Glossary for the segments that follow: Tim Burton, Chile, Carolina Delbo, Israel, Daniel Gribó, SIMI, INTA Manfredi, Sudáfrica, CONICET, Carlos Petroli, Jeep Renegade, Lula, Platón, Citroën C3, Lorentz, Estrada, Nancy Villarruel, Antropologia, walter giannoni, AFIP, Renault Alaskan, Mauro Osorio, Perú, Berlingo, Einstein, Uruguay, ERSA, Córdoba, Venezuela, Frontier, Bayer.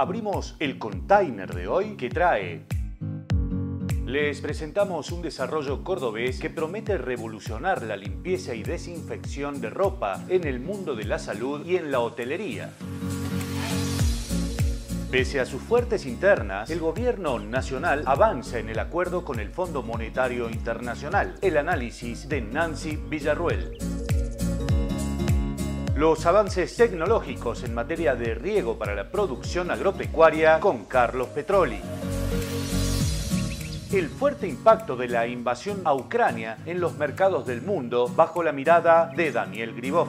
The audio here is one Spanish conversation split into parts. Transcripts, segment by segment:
Abrimos el container de hoy que trae... Les presentamos un desarrollo cordobés que promete revolucionar la limpieza y desinfección de ropa en el mundo de la salud y en la hotelería. Pese a sus fuertes internas, el gobierno nacional avanza en el acuerdo con el Fondo Monetario Internacional. El análisis de Nancy Villarruel. Los avances tecnológicos en materia de riego para la producción agropecuaria con Carlos Petroli. El fuerte impacto de la invasión a Ucrania en los mercados del mundo bajo la mirada de Daniel Gribó.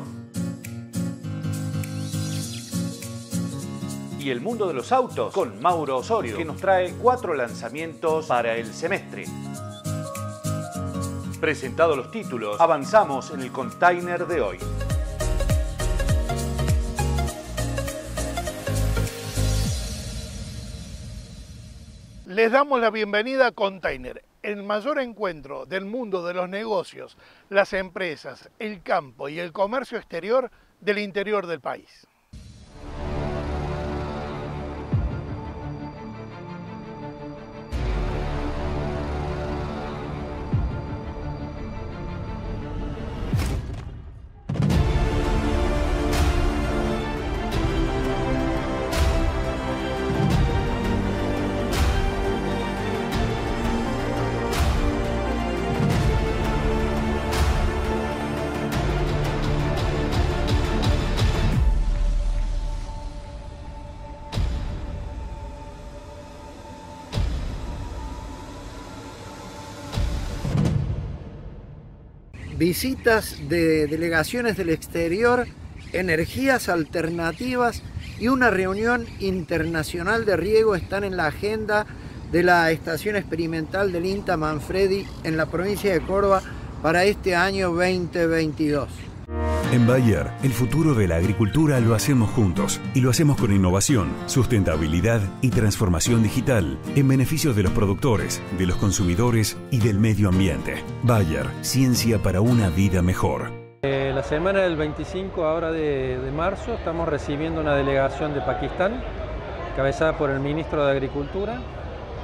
Y el mundo de los autos con Mauro Osorio, que nos trae 4 lanzamientos para el semestre. Presentados los títulos, avanzamos en el container de hoy. Les damos la bienvenida a Container, el mayor encuentro del mundo de los negocios, las empresas, el campo y el comercio exterior del interior del país. Visitas de delegaciones del exterior, energías alternativas y una reunión internacional de riego están en la agenda de la estación experimental del INTA Manfredi en la provincia de Córdoba para este año 2022. En Bayer, el futuro de la agricultura lo hacemos juntos y lo hacemos con innovación, sustentabilidad y transformación digital en beneficio de los productores, de los consumidores y del medio ambiente. Bayer, ciencia para una vida mejor. La semana del 25 ahora de marzo estamos recibiendo una delegación de Pakistán, cabezada por el ministro de Agricultura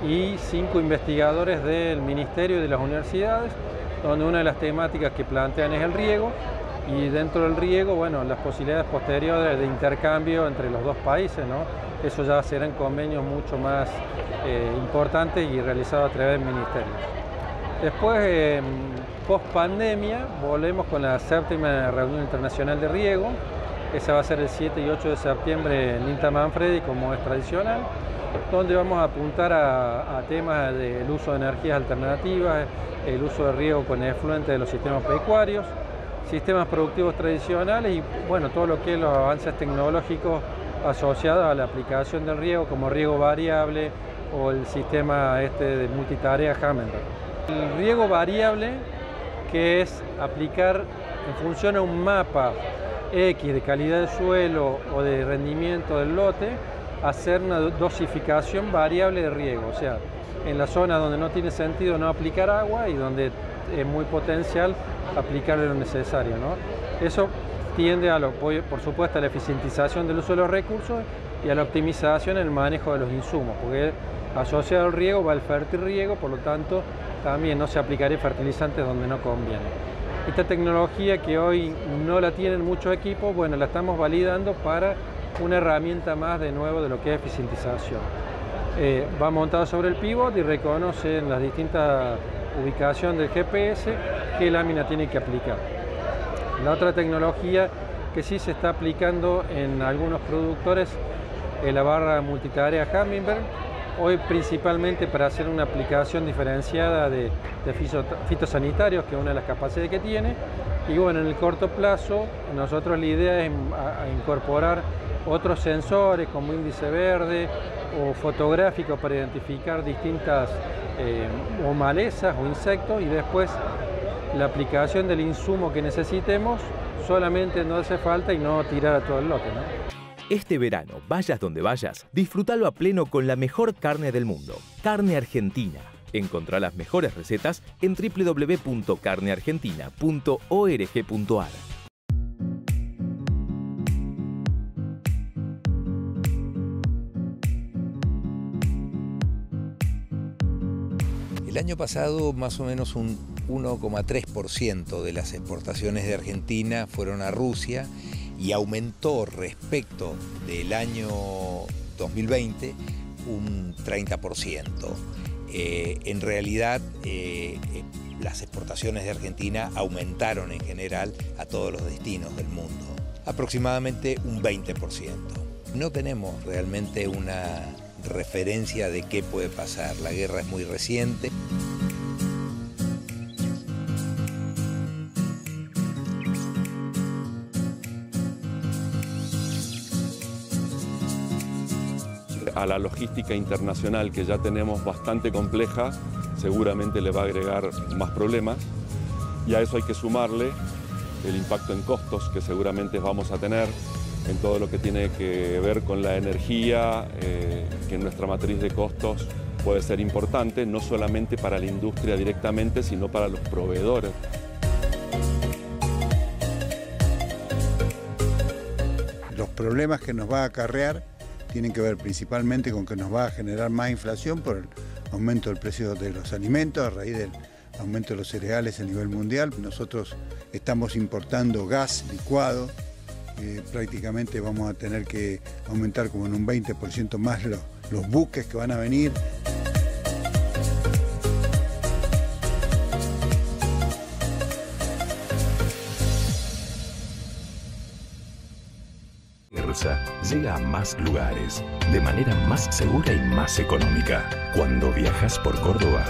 y 5 investigadores del ministerio y de las universidades, donde una de las temáticas que plantean es el riego. Y dentro del riego, bueno, las posibilidades posteriores de intercambio entre los dos países, ¿no? Eso ya serán convenios mucho más importantes y realizados a través del ministerio. Después, post pandemia, volvemos con la 7ª reunión internacional de riego. Esa va a ser el 7 y 8 de septiembre en INTA Manfredi, como es tradicional, donde vamos a apuntar a temas del uso de energías alternativas, el uso de riego con efluentes de los sistemas pecuarios, sistemas productivos tradicionales y bueno, todo lo que es los avances tecnológicos asociados a la aplicación del riego como riego variable o el sistema de multitarea Hammerdown. El riego variable, que es aplicar en función a un mapa X de calidad de suelo o de rendimiento del lote, hacer una dosificación variable de riego, o sea, en la zona donde no tiene sentido no aplicar agua y donde es muy potencial aplicarle lo necesario, ¿no? Eso tiende a por supuesto a la eficientización del uso de los recursos y a la optimización en el manejo de los insumos, porque asociado al riego va el fertirriego, por lo tanto también no se aplicaría fertilizantes donde no conviene. Esta tecnología que hoy no la tienen muchos equipos, bueno, la estamos validando para una herramienta más de nuevo de lo que es eficientización. Va montado sobre el pivot y reconoce en las distintas ubicación del GPS, qué lámina tiene que aplicar. La otra tecnología que sí se está aplicando en algunos productores es la barra multitarea Hummingbird, hoy principalmente para hacer una aplicación diferenciada de fitosanitarios, que es una de las capacidades que tiene, y bueno, en el corto plazo nosotros la idea es incorporar otros sensores como índice verde o fotográfico para identificar distintas o malezas o insectos y después la aplicación del insumo que necesitemos solamente no hace falta y no tirar a todo el lote, ¿no? Este verano, vayas donde vayas, disfrútalo a pleno con la mejor carne del mundo, carne argentina. Encontrá las mejores recetas en www.carneargentina.org.ar. El año pasado más o menos un 1,3% de las exportaciones de Argentina fueron a Rusia y aumentó respecto del año 2020 un 30%. En realidad las exportaciones de Argentina aumentaron en general a todos los destinos del mundo, aproximadamente un 20%. No tenemos realmente una referencia de qué puede pasar. La guerra es muy reciente. A la logística internacional, que ya tenemos bastante compleja, seguramente le va a agregar más problemas, y a eso hay que sumarle el impacto en costos que seguramente vamos a tener en todo lo que tiene que ver con la energía, que en nuestra matriz de costos puede ser importante, no solamente para la industria directamente, sino para los proveedores. Los problemas que nos va a acarrear tienen que ver principalmente con que nos va a generar más inflación por el aumento del precio de los alimentos a raíz del aumento de los cereales a nivel mundial. Nosotros estamos importando gas licuado, prácticamente vamos a tener que aumentar como en un 20% más los buques que van a venir. ERSA llega a más lugares, de manera más segura y más económica. Cuando viajas por Córdoba,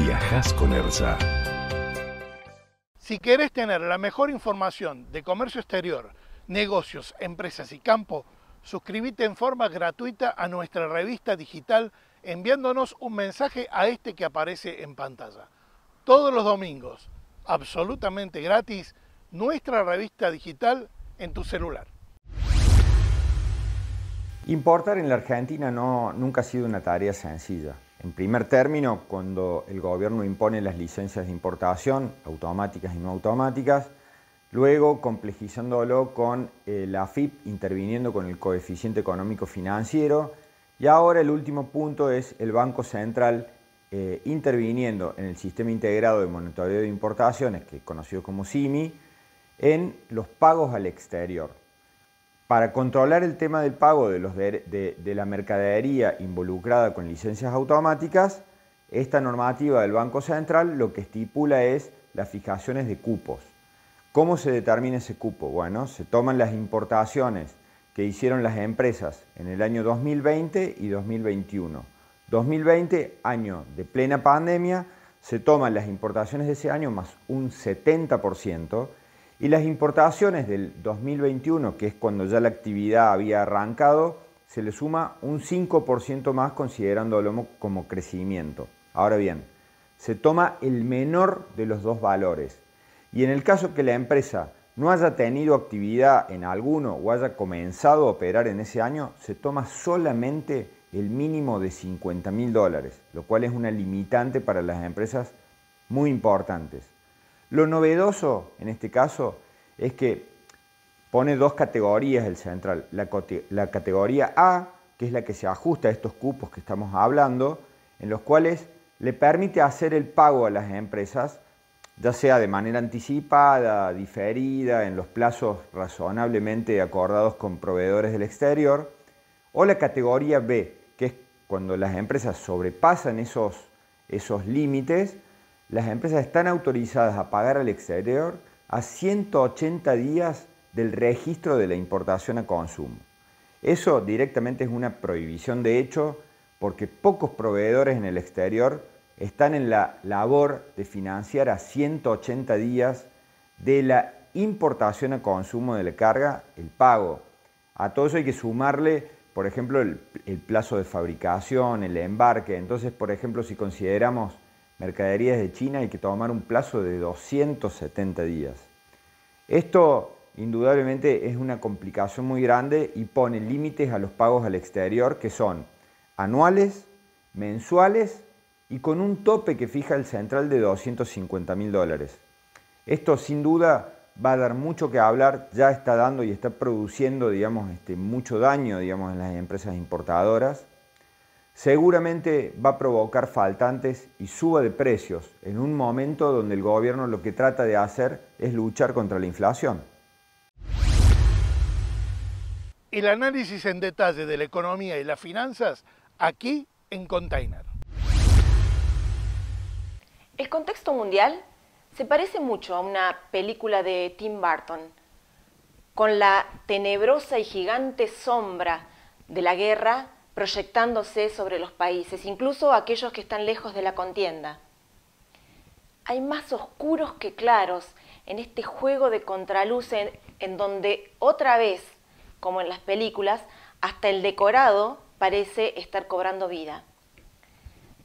viajas con ERSA. Si querés tener la mejor información de comercio exterior, negocios, empresas y campo, suscríbete en forma gratuita a nuestra revista digital enviándonos un mensaje a este que aparece en pantalla. Todos los domingos, absolutamente gratis, nuestra revista digital en tu celular. Importar en la Argentina nunca ha sido una tarea sencilla. En primer término, cuando el gobierno impone las licencias de importación, automáticas y no automáticas, luego complejizándolo con la AFIP, interviniendo con el coeficiente económico financiero, y ahora el último punto es el Banco Central interviniendo en el Sistema Integrado de Monitoreo de Importaciones, que es conocido como SIMI, en los pagos al exterior. Para controlar el tema del pago de la mercadería involucrada con licencias automáticas, esta normativa del Banco Central lo que estipula es las fijaciones de cupos. ¿Cómo se determina ese cupo? Bueno, se toman las importaciones que hicieron las empresas en el año 2020 y 2021. 2020, año de plena pandemia, se toman las importaciones de ese año más un 70%, y las importaciones del 2021, que es cuando ya la actividad había arrancado, se le suma un 5% más considerándolo como crecimiento. Ahora bien, se toma el menor de los dos valores. Y en el caso que la empresa no haya tenido actividad en alguno o haya comenzado a operar en ese año, se toma solamente el mínimo de $50.000, lo cual es una limitante para las empresas muy importantes. Lo novedoso en este caso es que pone dos categorías el central. La categoría A, que es la que se ajusta a estos cupos que estamos hablando, en los cuales le permite hacer el pago a las empresas, ya sea de manera anticipada, diferida, en los plazos razonablemente acordados con proveedores del exterior, o la categoría B, que es cuando las empresas sobrepasan esos límites, las empresas están autorizadas a pagar al exterior a 180 días del registro de la importación a consumo. Eso directamente es una prohibición de hecho, porque pocos proveedores en el exterior están en la labor de financiar a 180 días de la importación a consumo de la carga, el pago. A todo eso hay que sumarle, por ejemplo, el plazo de fabricación, el embarque. Entonces, por ejemplo, si consideramos mercaderías de China, hay que tomar un plazo de 270 días. Esto, indudablemente, es una complicación muy grande y pone límites a los pagos al exterior, que son anuales, mensuales, y con un tope que fija el central de $250.000. Esto sin duda va a dar mucho que hablar, ya está dando y está produciendo mucho daño en las empresas importadoras. seguramente va a provocar faltantes y suba de precios en un momento donde el gobierno lo que trata de hacer es luchar contra la inflación. El análisis en detalle de la economía y las finanzas aquí en Container. El contexto mundial se parece mucho a una película de Tim Burton, con la tenebrosa y gigante sombra de la guerra proyectándose sobre los países, incluso aquellos que están lejos de la contienda. Hay más oscuros que claros en este juego de contraluces en donde otra vez, como en las películas, hasta el decorado parece estar cobrando vida.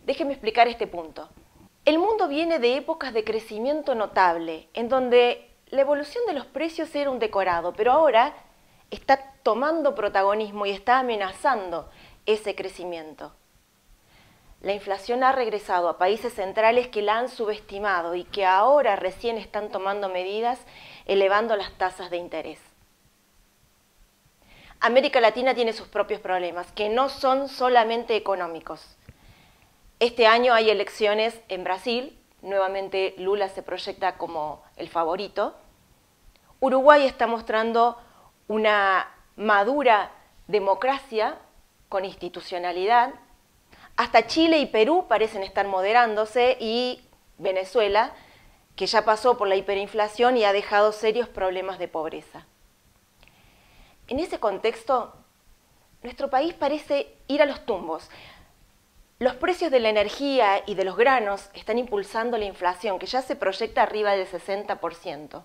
Déjenme explicar este punto. El mundo viene de épocas de crecimiento notable, en donde la evolución de los precios era un decorado, pero ahora está tomando protagonismo y está amenazando ese crecimiento. La inflación ha regresado a países centrales que la han subestimado y que ahora recién están tomando medidas elevando las tasas de interés. América Latina tiene sus propios problemas, que no son solamente económicos. Este año hay elecciones en Brasil, nuevamente Lula se proyecta como el favorito. Uruguay está mostrando una madura democracia con institucionalidad, hasta Chile y Perú parecen estar moderándose y Venezuela, que ya pasó por la hiperinflación y ha dejado serios problemas de pobreza. En ese contexto, nuestro país parece ir a los tumbos. Los precios de la energía y de los granos están impulsando la inflación, que ya se proyecta arriba del 60%.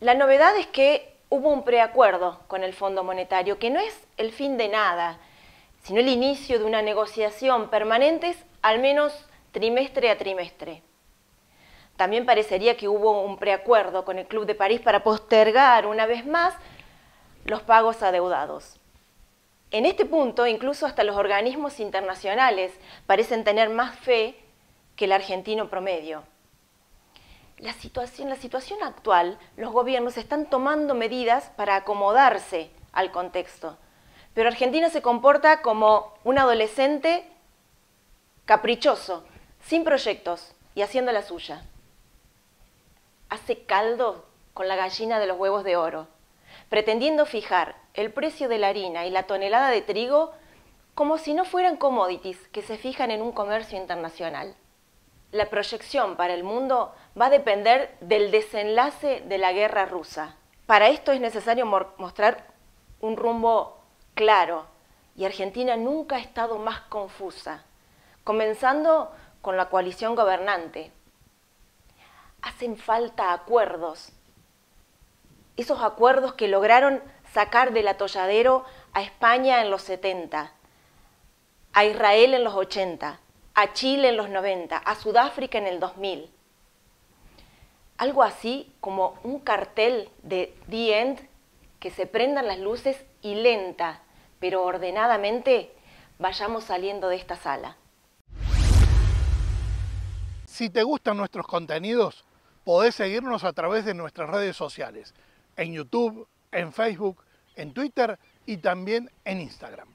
La novedad es que hubo un preacuerdo con el Fondo Monetario, que no es el fin de nada, sino el inicio de una negociación permanente, al menos trimestre a trimestre. También parecería que hubo un preacuerdo con el Club de París para postergar una vez más los pagos adeudados. En este punto, incluso hasta los organismos internacionales parecen tener más fe que el argentino promedio. La situación actual, los gobiernos están tomando medidas para acomodarse al contexto. Pero Argentina se comporta como un adolescente caprichoso, sin proyectos y haciendo la suya. Hace caldo con la gallina de los huevos de oro, pretendiendo fijar el precio de la harina y la tonelada de trigo como si no fueran commodities que se fijan en un comercio internacional. La proyección para el mundo va a depender del desenlace de la guerra rusa. Para esto es necesario mostrar un rumbo claro, y Argentina nunca ha estado más confusa, comenzando con la coalición gobernante. Hacen falta acuerdos, esos acuerdos que lograron sacar del atolladero a España en los 70, a Israel en los 80, a Chile en los 90, a Sudáfrica en el 2000. Algo así como un cartel de The End, que se prendan las luces y lenta, pero ordenadamente vayamos saliendo de esta sala. Si te gustan nuestros contenidos, podés seguirnos a través de nuestras redes sociales, en YouTube, en Facebook, en Twitter y también en Instagram.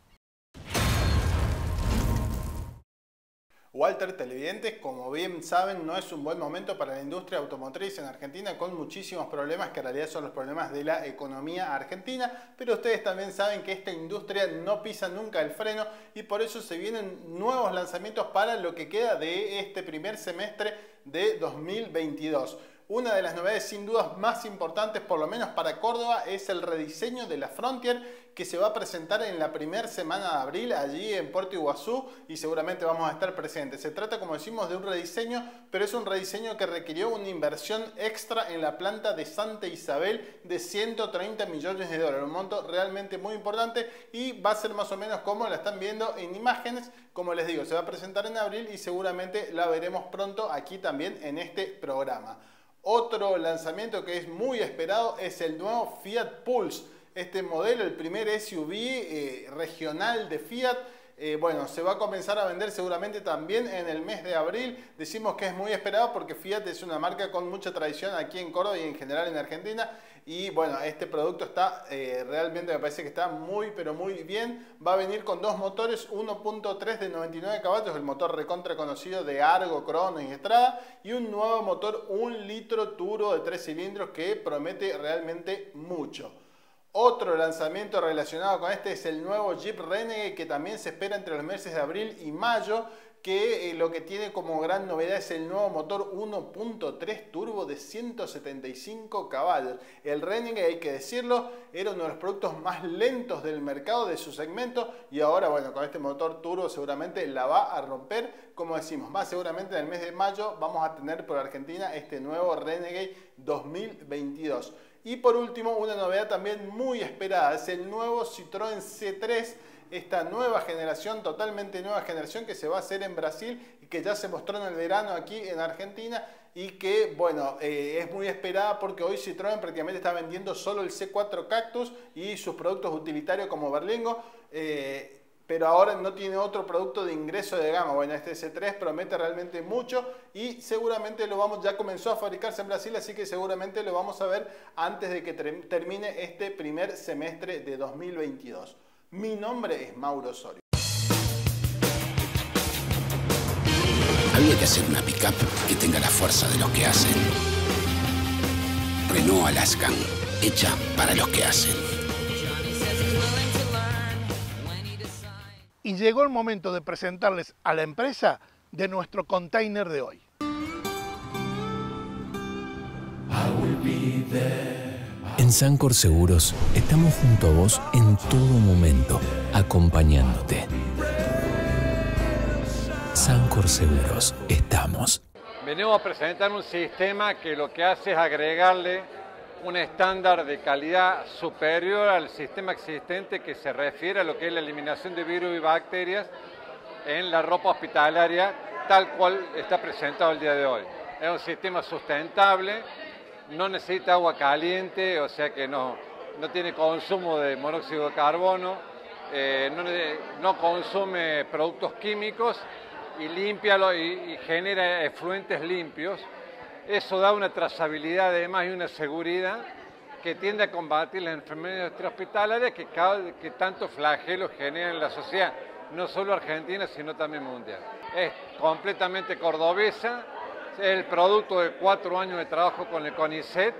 Walter, televidentes, como bien saben, no es un buen momento para la industria automotriz en Argentina, con muchísimos problemas que en realidad son los problemas de la economía argentina, pero ustedes también saben que esta industria no pisa nunca el freno y por eso se vienen nuevos lanzamientos para lo que queda de este primer semestre de 2022. Una de las novedades sin dudas más importantes, por lo menos para Córdoba, es el rediseño de la Frontier, que se va a presentar en la primera semana de abril allí en Puerto Iguazú y seguramente vamos a estar presentes. Se trata, como decimos, de un rediseño, pero es un rediseño que requirió una inversión extra en la planta de Santa Isabel de $130 millones, un monto realmente muy importante, y va a ser más o menos como la están viendo en imágenes. Como les digo, se va a presentar en abril y seguramente la veremos pronto aquí también en este programa. Otro lanzamiento que es muy esperado es el nuevo Fiat Pulse. Este modelo, el primer SUV regional de Fiat, Bueno, se va a comenzar a vender seguramente también en el mes de abril. Decimos que es muy esperado porque Fiat es una marca con mucha tradición aquí en Córdoba y en general en Argentina. Y bueno, este producto está realmente, me parece que está muy, pero muy bien. Va a venir con dos motores, 1.3 de 99 caballos, el motor recontra conocido de Argo, Crono y Estrada. Y un nuevo motor 1 litro turbo de 3 cilindros que promete realmente mucho. Otro lanzamiento relacionado con este es el nuevo Jeep Renegade, que también se espera entre los meses de abril y mayo, que lo que tiene como gran novedad es el nuevo motor 1.3 turbo de 175 caballos. El Renegade, hay que decirlo, era uno de los productos más lentos del mercado de su segmento y ahora, bueno, con este motor turbo seguramente la va a romper. Como decimos, más seguramente en el mes de mayo vamos a tener por Argentina este nuevo Renegade 2022. Y por último, una novedad también muy esperada, es el nuevo Citroën C3, esta nueva generación, totalmente nueva generación que se va a hacer en Brasil y que ya se mostró en el verano aquí en Argentina y que, bueno, es muy esperada porque hoy Citroën prácticamente está vendiendo solo el C4 Cactus y sus productos utilitarios como Berlingo, pero ahora no tiene otro producto de ingreso de gama. Bueno, este C3 promete realmente mucho y seguramente lo vamos, ya comenzó a fabricarse en Brasil, así que seguramente lo vamos a ver antes de que termine este primer semestre de 2022. Mi nombre es Mauro Osorio. Había que hacer una pickup que tenga la fuerza de los que hacen. Renault Alaskan, hecha para los que hacen. Y llegó el momento de presentarles a la empresa de nuestro container de hoy. En Sancor Seguros estamos junto a vos en todo momento, acompañándote. Sancor Seguros, estamos. Venimos a presentar un sistema que lo que hace es agregarle un estándar de calidad superior al sistema existente que se refiere a lo que es la eliminación de virus y bacterias en la ropa hospitalaria, tal cual está presentado el día de hoy. Es un sistema sustentable, no necesita agua caliente, o sea que no tiene consumo de monóxido de carbono, no consume productos químicos y limpia y genera efluentes limpios. Eso da una trazabilidad además y una seguridad que tiende a combatir las enfermedades hospitalarias que tanto flagelo generan en la sociedad, no solo argentina, sino también mundial. Es completamente cordobesa, es el producto de 4 años de trabajo con el CONICET,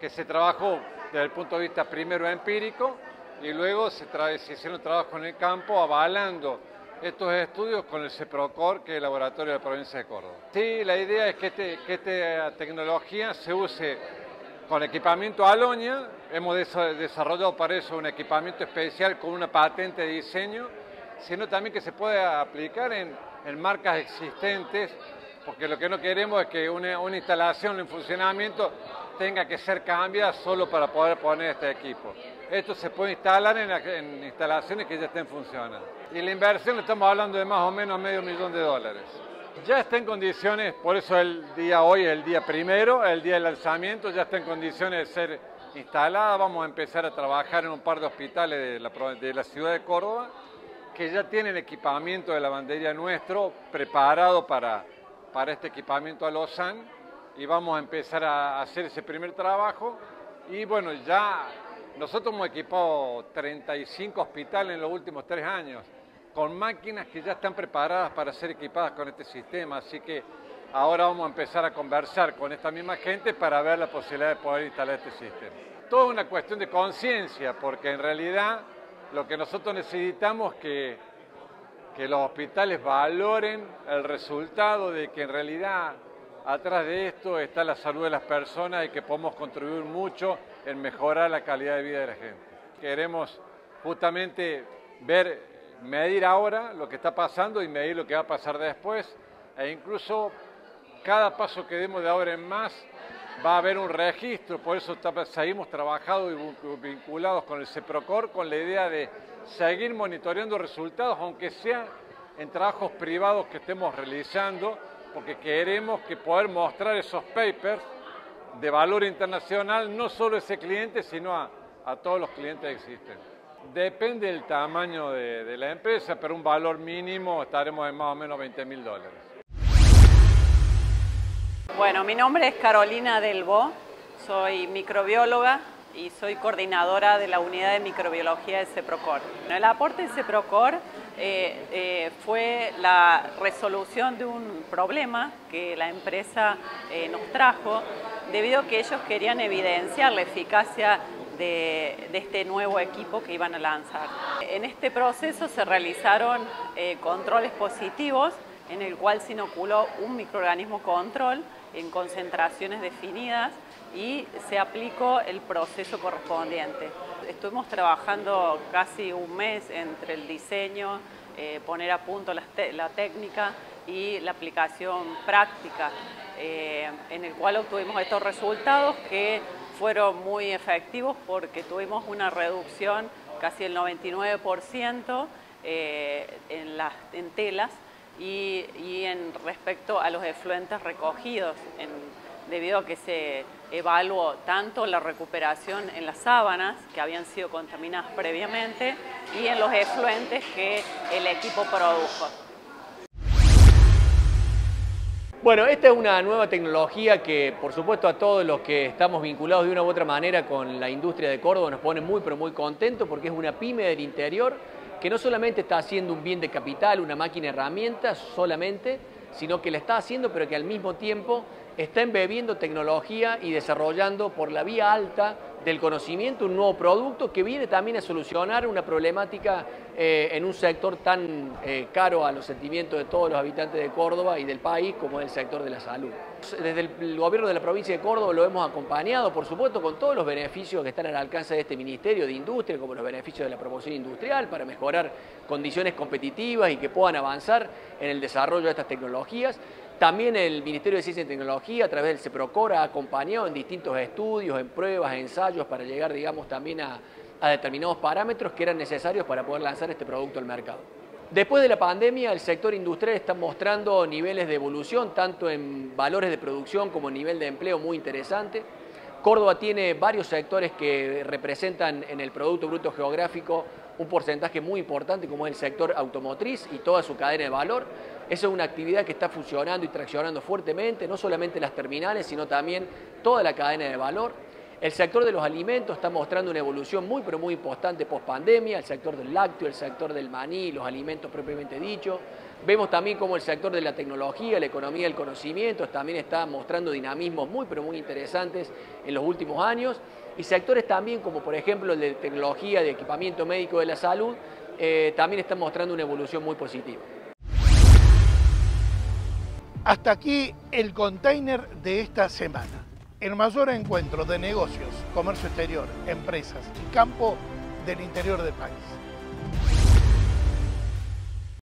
que se trabajó desde el punto de vista primero empírico y luego se hicieron trabajos en el campo avalando estos estudios con el CEPROCOR, que es el laboratorio de la provincia de Córdoba. Sí, la idea es que, esta tecnología se use con equipamiento aloña. Hemos desarrollado para eso un equipamiento especial con una patente de diseño, sino también que se pueda aplicar en marcas existentes, porque lo que no queremos es que una instalación en funcionamiento tenga que ser cambiada solo para poder poner este equipo. Esto se puede instalar en instalaciones que ya estén funcionando. Y la inversión, estamos hablando de más o menos $500,000. Ya está en condiciones, por eso el día hoy es el día primero, el día del lanzamiento, ya está en condiciones de ser instalada. Vamos a empezar a trabajar en un par de hospitales de la ciudad de Córdoba, que ya tienen equipamiento de lavandería nuestro preparado para este equipamiento a Lausanne, y vamos a empezar a hacer ese primer trabajo. Y bueno, ya nosotros hemos equipado 35 hospitales en los últimos 3 años con máquinas que ya están preparadas para ser equipadas con este sistema, así que ahora vamos a empezar a conversar con esta misma gente para ver la posibilidad de poder instalar este sistema. Todo es una cuestión de conciencia, porque en realidad lo que nosotros necesitamos es que los hospitales valoren el resultado de que en realidad atrás de esto está la salud de las personas y que podemos contribuir mucho en mejorar la calidad de vida de la gente. Queremos justamente medir ahora lo que está pasando y medir lo que va a pasar después, e incluso cada paso que demos de ahora en más va a haber un registro. Por eso seguimos trabajando y vinculados con el CEPROCOR, con la idea de seguir monitoreando resultados, aunque sea en trabajos privados que estemos realizando, porque queremos que poder mostrar esos papers de valor internacional, no solo a ese cliente, sino a todos los clientes existentes. Depende del tamaño de la empresa, pero un valor mínimo estaremos en más o menos $20.000. Bueno, mi nombre es Carolina Delbo, soy microbióloga y soy coordinadora de la unidad de microbiología de CEPROCOR. El aporte de CEPROCOR fue la resolución de un problema que la empresa nos trajo debido a que ellos querían evidenciar la eficacia de este nuevo equipo que iban a lanzar. En este proceso se realizaron controles positivos en el cual se inoculó un microorganismo control en concentraciones definidas y se aplicó el proceso correspondiente. Estuvimos trabajando casi un mes entre el diseño, poner a punto la técnica y la aplicación práctica, en el cual obtuvimos estos resultados que fueron muy efectivos porque tuvimos una reducción casi el 99% en telas y en respecto a los efluentes recogidos, debido a que se evaluó tanto la recuperación en las sábanas que habían sido contaminadas previamente y en los efluentes que el equipo produjo. Bueno, esta es una nueva tecnología que, por supuesto, a todos los que estamos vinculados de una u otra manera con la industria de Córdoba nos pone muy, pero muy contentos porque es una pyme del interior que no solamente está haciendo un bien de capital, una máquina herramienta solamente, sino que la está haciendo, pero que al mismo tiempo está embebiendo tecnología y desarrollando por la vía alta del conocimiento un nuevo producto que viene también a solucionar una problemática en un sector tan caro a los sentimientos de todos los habitantes de Córdoba y del país como es el sector de la salud. Desde el gobierno de la provincia de Córdoba lo hemos acompañado, por supuesto, con todos los beneficios que están al alcance de este Ministerio de Industria, como los beneficios de la promoción industrial para mejorar condiciones competitivas y que puedan avanzar en el desarrollo de estas tecnologías. También el Ministerio de Ciencia y Tecnología, a través del CEPROCOR, ha acompañado en distintos estudios, en pruebas, ensayos, para llegar, digamos, también a determinados parámetros que eran necesarios para poder lanzar este producto al mercado. Después de la pandemia, el sector industrial está mostrando niveles de evolución, tanto en valores de producción como en nivel de empleo muy interesante. Córdoba tiene varios sectores que representan en el Producto Bruto Geográfico un porcentaje muy importante, como es el sector automotriz y toda su cadena de valor. Esa es una actividad que está funcionando y traccionando fuertemente, no solamente las terminales, sino también toda la cadena de valor. El sector de los alimentos está mostrando una evolución muy, pero muy importante post-pandemia, el sector del lácteo, el sector del maní, los alimentos propiamente dicho. Vemos también cómo el sector de la tecnología, la economía del conocimiento, también está mostrando dinamismos muy, pero muy interesantes en los últimos años. Y sectores también como, por ejemplo, el de tecnología, de equipamiento médico de la salud, también están mostrando una evolución muy positiva. Hasta aquí el container de esta semana. El mayor encuentro de negocios, comercio exterior, empresas y campo del interior del país.